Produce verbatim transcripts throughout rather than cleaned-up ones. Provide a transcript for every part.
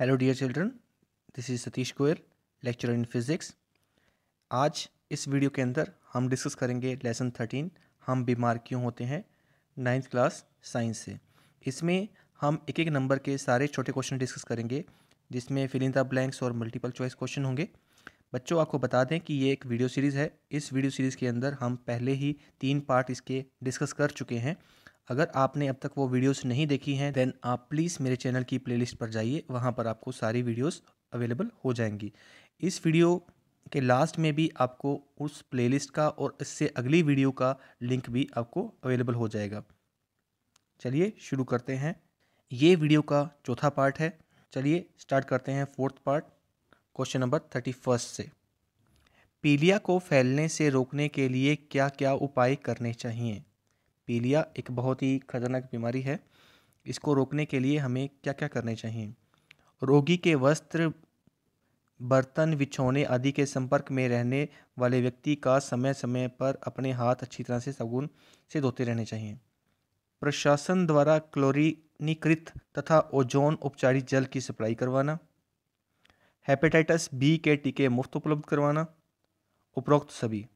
Hello dear children, this is Satish Goyal, lecturer in physics. आज इस video के अंदर हम डिस्कस करेंगे लेसन थर्टीन, हम बीमार क्यों होते हैं, नाइन्थ क्लास साइंस से। इसमें हम एक एक नंबर के सारे छोटे क्वेश्चन डिस्कस करेंगे जिसमें फिल इन द ब्लैंक्स और मल्टीपल चॉइस क्वेश्चन होंगे। बच्चों, आपको बता दें कि ये एक वीडियो सीरीज़ है। इस वीडियो सीरीज़ के अंदर हम पहले ही तीन पार्ट इसके डिस्कस कर चुके हैं। अगर आपने अब तक वो वीडियोस नहीं देखी हैं देन आप प्लीज़ मेरे चैनल की प्लेलिस्ट पर जाइए, वहाँ पर आपको सारी वीडियोस अवेलेबल हो जाएंगी। इस वीडियो के लास्ट में भी आपको उस प्लेलिस्ट का और इससे अगली वीडियो का लिंक भी आपको अवेलेबल हो जाएगा। चलिए शुरू करते हैं। ये वीडियो का चौथा पार्ट है। चलिए स्टार्ट करते हैं fourth part, question number thirty first से। पीलिया को फैलने से रोकने के लिए क्या क्या उपाय करने चाहिए? पीलिया एक बहुत ही खतरनाक बीमारी है, इसको रोकने के लिए हमें क्या क्या करने चाहिए? रोगी के वस्त्र, बर्तन, बिछौने आदि के संपर्क में रहने वाले व्यक्ति का समय समय पर अपने हाथ अच्छी तरह से साबुन से धोते रहने चाहिए। प्रशासन द्वारा क्लोरीनीकृत तथा ओजोन उपचारित जल की सप्लाई करवाना। हेपेटाइटिस बी के टीके मुफ्त उपलब्ध करवाना। उपरोक्त सभी।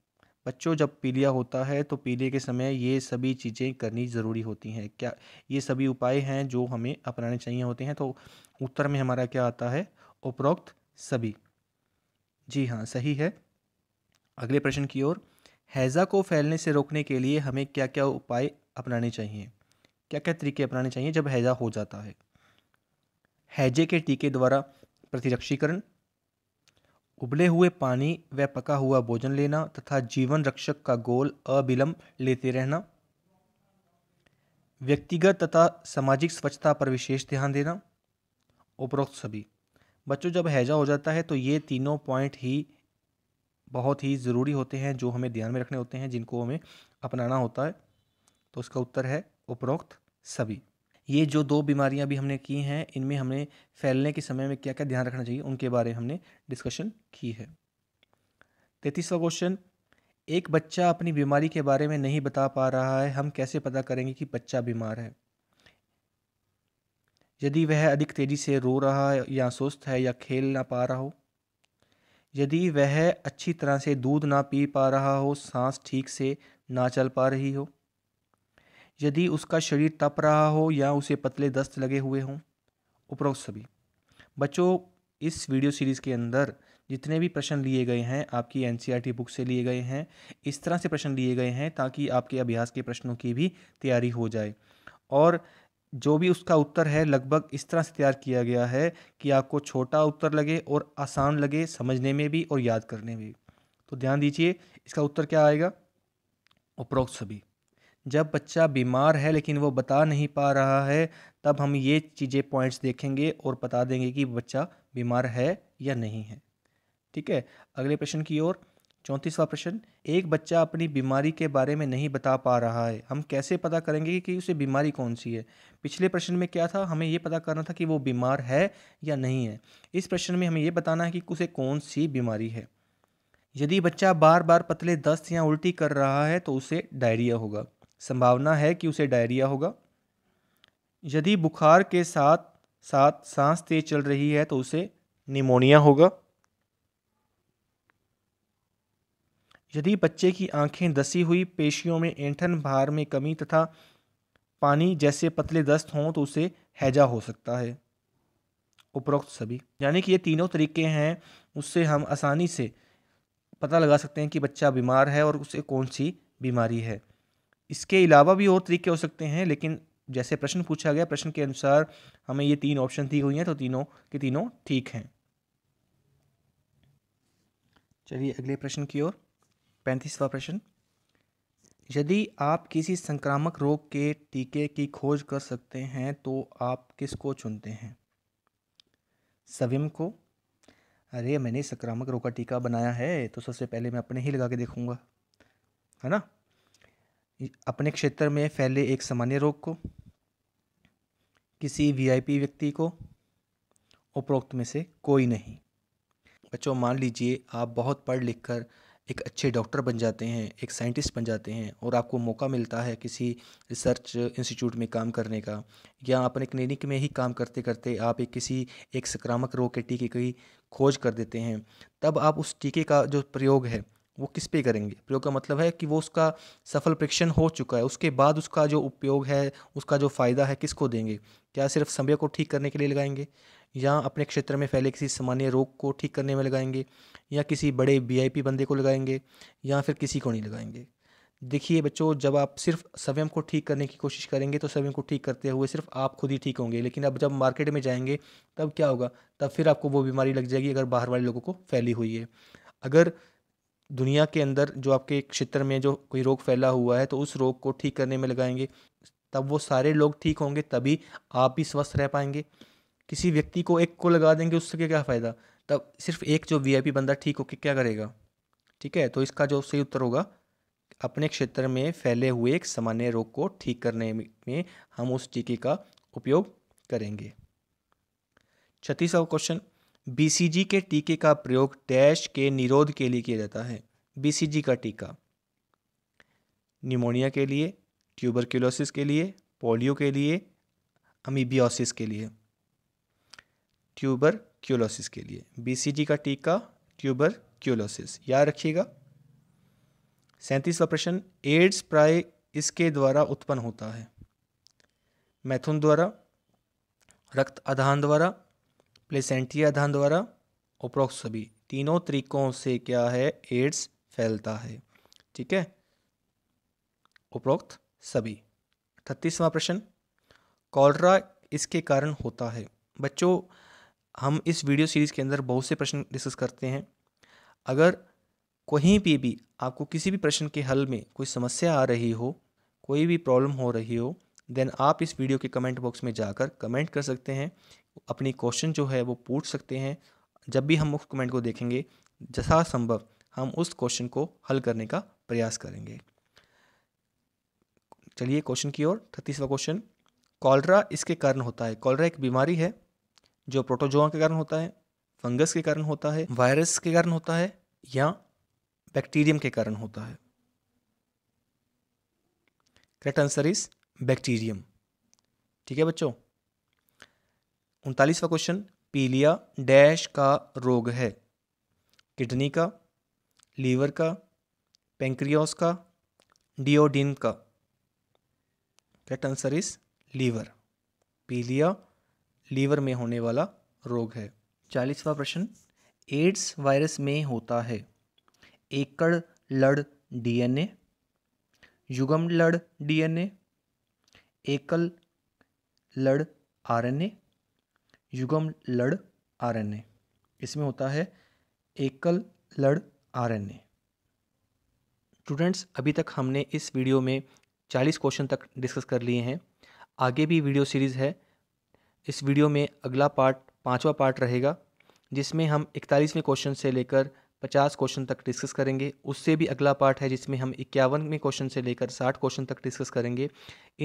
बच्चों, जब पीलिया होता है तो पीलिया के समय ये सभी चीज़ें करनी ज़रूरी होती हैं। क्या ये सभी उपाय हैं जो हमें अपनाने चाहिए होते हैं? तो उत्तर में हमारा क्या आता है? उपरोक्त सभी। जी हाँ, सही है। अगले प्रश्न की ओर। हैज़ा को फैलने से रोकने के लिए हमें क्या क्या उपाय अपनाने चाहिए, क्या क्या तरीके अपनाने चाहिए जब हैज़ा हो जाता है? हैजे के टीके द्वारा प्रतिरक्षीकरण, उबले हुए पानी व पका हुआ भोजन लेना तथा जीवन रक्षक का गोल अविलंब लेते रहना, व्यक्तिगत तथा सामाजिक स्वच्छता पर विशेष ध्यान देना, उपरोक्त सभी। बच्चों, जब हैजा हो जाता है तो ये तीनों पॉइंट ही बहुत ही ज़रूरी होते हैं जो हमें ध्यान में रखने होते हैं, जिनको हमें अपनाना होता है। तो उसका उत्तर है उपरोक्त सभी। ये जो दो बीमारियां भी हमने की हैं, इनमें हमें फैलने के समय में क्या क्या ध्यान रखना चाहिए उनके बारे में हमने डिस्कशन की है। तैंतीसवां क्वेश्चन। एक बच्चा अपनी बीमारी के बारे में नहीं बता पा रहा है, हम कैसे पता करेंगे कि बच्चा बीमार है? यदि वह अधिक तेज़ी से रो रहा है या सुस्त है या खेल ना पा रहा हो, यदि वह अच्छी तरह से दूध ना पी पा रहा हो, सांस ठीक से ना चल पा रही हो, यदि उसका शरीर तप रहा हो या उसे पतले दस्त लगे हुए हों, उपरोक्त सभी। बच्चों, इस वीडियो सीरीज़ के अंदर जितने भी प्रश्न लिए गए हैं आपकी N C E R T book से लिए गए हैं। इस तरह से प्रश्न लिए गए हैं ताकि आपके अभ्यास के प्रश्नों की भी तैयारी हो जाए, और जो भी उसका उत्तर है लगभग इस तरह से तैयार किया गया है कि आपको छोटा उत्तर लगे और आसान लगे समझने में भी और याद करने में भी। तो ध्यान दीजिए, इसका उत्तर क्या आएगा? उपरोक्त सभी। जब बच्चा बीमार है लेकिन वो बता नहीं पा रहा है, तब हम ये चीज़ें पॉइंट्स देखेंगे और बता देंगे कि बच्चा बीमार है या नहीं है। ठीक है, अगले प्रश्न की ओर। चौंतीसवां प्रश्न। एक बच्चा अपनी बीमारी के बारे में नहीं बता पा रहा है, हम कैसे पता करेंगे कि उसे बीमारी कौन सी है? पिछले प्रश्न में क्या था? हमें ये पता करना था कि वो बीमार है या नहीं है। इस प्रश्न में हमें ये बताना है कि उसे कौन सी बीमारी है। यदि बच्चा बार बार पतले दस्त या उल्टी कर रहा है तो उसे डायरिया होगा, संभावना है कि उसे डायरिया होगा। यदि बुखार के साथ साथ सांस तेज चल रही है तो उसे निमोनिया होगा। यदि बच्चे की आंखें दसी हुई, पेशियों में ऐंठन, भार में कमी तथा पानी जैसे पतले दस्त हों तो उसे हैजा हो सकता है, उपरोक्त सभी। यानी कि ये तीनों तरीके हैं, उससे हम आसानी से पता लगा सकते हैं कि बच्चा बीमार है और उसे कौन सी बीमारी है। इसके अलावा भी और तरीके हो सकते हैं, लेकिन जैसे प्रश्न पूछा गया प्रश्न के अनुसार हमें ये तीन ऑप्शन दी हुई हैं, तो तीनों के तीनों ठीक हैं। चलिए अगले प्रश्न की ओर। पैंतीसवां प्रश्न। यदि आप किसी संक्रामक रोग के टीके की खोज कर सकते हैं तो आप किसको चुनते हैं? सविम को। अरे, मैंने संक्रामक रोग का टीका बनाया है तो सबसे पहले मैं अपने ही लगा के देखूँगा, है ना। अपने क्षेत्र में फैले एक सामान्य रोग को, किसी वी आई पी व्यक्ति को, उपरोक्त में से कोई नहीं। बच्चों, मान लीजिए आप बहुत पढ़ लिख कर एक अच्छे डॉक्टर बन जाते हैं, एक साइंटिस्ट बन जाते हैं, और आपको मौका मिलता है किसी रिसर्च इंस्टीट्यूट में काम करने का, या अपने क्लिनिक में ही काम करते करते आप एक किसी एक संक्रामक रोग के टीके की खोज कर देते हैं, तब आप उस टीके का जो प्रयोग है वो किस पे करेंगे। प्रयोग का मतलब है कि वो उसका सफल परीक्षण हो चुका है, उसके बाद उसका जो उपयोग है, उसका जो फ़ायदा है, किसको देंगे। क्या सिर्फ समस्या को ठीक करने के लिए लगाएंगे, या अपने क्षेत्र में फैले किसी सामान्य रोग को ठीक करने में लगाएंगे, या किसी बड़े वीआईपी बंदे को लगाएंगे, या फिर किसी को नहीं लगाएंगे। देखिए बच्चों, जब आप सिर्फ स्वयं को ठीक करने की कोशिश करेंगे तो स्वयं को ठीक करते हुए सिर्फ आप खुद ही ठीक होंगे, लेकिन अब जब मार्केट में जाएंगे तब क्या होगा, तब फिर आपको वो बीमारी लग जाएगी अगर बाहर वाले लोगों को फैली हुई है। अगर दुनिया के अंदर जो आपके क्षेत्र में जो कोई रोग फैला हुआ है तो उस रोग को ठीक करने में लगाएंगे, तब वो सारे लोग ठीक होंगे, तभी आप भी स्वस्थ रह पाएंगे। किसी व्यक्ति को एक को लगा देंगे, उससे क्या फ़ायदा, तब सिर्फ एक जो वीआईपी बंदा ठीक होकर क्या करेगा। ठीक है, तो इसका जो सही उत्तर होगा, अपने क्षेत्र में फैले हुए एक सामान्य रोग को ठीक करने में हम उस टीके का उपयोग करेंगे। छत्तीसवां क्वेश्चन, बीसीजी के टीके का प्रयोग डैश के निरोध के लिए किया जाता है। बीसीजी का टीका न्यूमोनिया के लिए, ट्यूबरक्यूलोसिस के लिए, पोलियो के लिए, अमीबियोसिस के लिए। ट्यूबरक्यूलोसिस के लिए बीसीजी का टीका, ट्यूबरक्यूलोसिस, याद रखिएगा। सैंतीसवां प्रश्न, एड्स प्राय इसके द्वारा उत्पन्न होता है। मैथुन द्वारा, रक्त आधान द्वारा, प्लेसेंटिया आधान द्वारा, ओप्रोक्स, सभी तीनों तरीकों से क्या है, एड्स फैलता है। ठीक है, उपरोक्त सभी। अठतीसवां प्रश्न, कॉलरा इसके कारण होता है। बच्चों, हम इस वीडियो सीरीज़ के अंदर बहुत से प्रश्न डिस्कस करते हैं। अगर कहीं भी भी आपको किसी भी प्रश्न के हल में कोई समस्या आ रही हो, कोई भी प्रॉब्लम हो रही हो, देन आप इस वीडियो के कमेंट बॉक्स में जाकर कमेंट कर सकते हैं, अपनी क्वेश्चन जो है वो पूछ सकते हैं। जब भी हम उस कमेंट को देखेंगे, जैसा संभव हम उस क्वेश्चन को हल करने का प्रयास करेंगे। चलिए क्वेश्चन की ओर। अड़तीसवां क्वेश्चन, कॉलरा इसके कारण होता है। कॉलरा एक बीमारी है जो प्रोटोजोआ के कारण होता है, फंगस के कारण होता है, वायरस के कारण होता है, या बैक्टीरियम के कारण होता है। Correct answer is bacterium. ठीक है बच्चों। उनतालीसवां क्वेश्चन, पीलिया डैश का रोग है। किडनी का, लीवर का, पेंक्रियास का, डिओडिन का। Correct answer is liver. पीलिया लीवर में होने वाला रोग है। चालीसवां प्रश्न, एड्स वायरस में होता है। एकड़ लड़ डीएनए, युगम लड़ डीएनए, एकल लड़ आरएनए, युगम लड़ आरएनए। इसमें होता है एकल लड़ आरएनए। स्टूडेंट्स, अभी तक हमने इस वीडियो में चालीस क्वेश्चन तक डिस्कस कर लिए हैं। आगे भी वीडियो सीरीज़ है। इस वीडियो में अगला पार्ट पांचवा पार्ट रहेगा, जिसमें हम इकतालीसवें क्वेश्चन से लेकर पचास क्वेश्चन तक डिस्कस करेंगे। उससे भी अगला पार्ट है जिसमें हम इक्यावनवें क्वेश्चन से लेकर साठ क्वेश्चन तक डिस्कस करेंगे।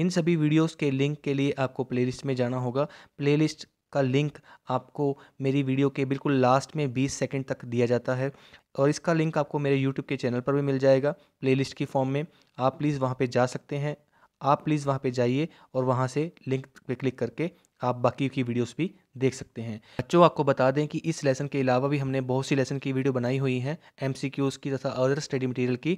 इन सभी वीडियोस के लिंक के लिए आपको प्लेलिस्ट में जाना होगा। प्लेलिस्ट का लिंक आपको मेरी वीडियो के बिल्कुल लास्ट में बीस सेकंड तक दिया जाता है, और इसका लिंक आपको मेरे यूट्यूब के चैनल पर भी मिल जाएगा प्लेलिस्ट की फॉर्म में। आप प्लीज़ वहाँ पर जा सकते हैं, आप प्लीज़ वहाँ पर जाइए और वहाँ से लिंक पर क्लिक करके आप बाकी की वीडियोस भी देख सकते हैं। बच्चों, आपको बता दें कि इस लेसन के अलावा भी हमने बहुत सी लेसन की वीडियो बनाई हुई हैं, एमसीक्यूज़ की तथा अदर स्टडी मटेरियल की,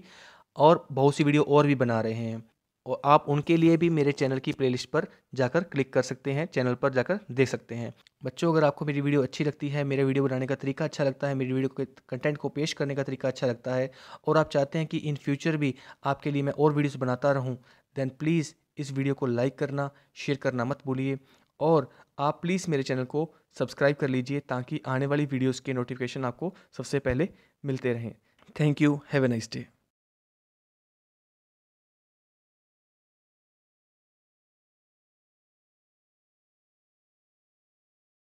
और बहुत सी वीडियो और भी बना रहे हैं, और आप उनके लिए भी मेरे चैनल की प्लेलिस्ट पर जाकर क्लिक कर सकते हैं, चैनल पर जाकर देख सकते हैं। बच्चों, अगर आपको मेरी वीडियो अच्छी लगती है, मेरे वीडियो बनाने का तरीका अच्छा लगता है, मेरी वीडियो के कंटेंट को पेश करने का तरीका अच्छा लगता है, और आप चाहते हैं कि इन फ्यूचर भी आपके लिए मैं और वीडियोज़ बनाता रहूँ, देन प्लीज़ इस वीडियो को लाइक करना, शेयर करना मत भूलिए, और आप प्लीज़ मेरे चैनल को सब्सक्राइब कर लीजिए ताकि आने वाली वीडियोस के नोटिफिकेशन आपको सबसे पहले मिलते रहें। Thank you, have a nice day.